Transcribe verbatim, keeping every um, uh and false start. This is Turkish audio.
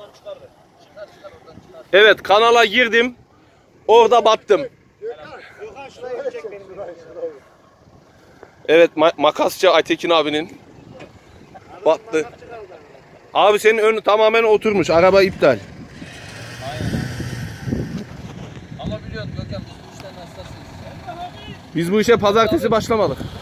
oradan çıkar be. Çıkar çıkar oradan çıkar. Evet, kanala girdim. Orada battım. Evet, ma makasçı Aytekin abinin battı. Abi senin önü tamamen oturmuş. Araba iptal. Ama biliyorsun Gökhan, biz bu işten hastasıyız. Biz bu işe pazartesi başlamadık.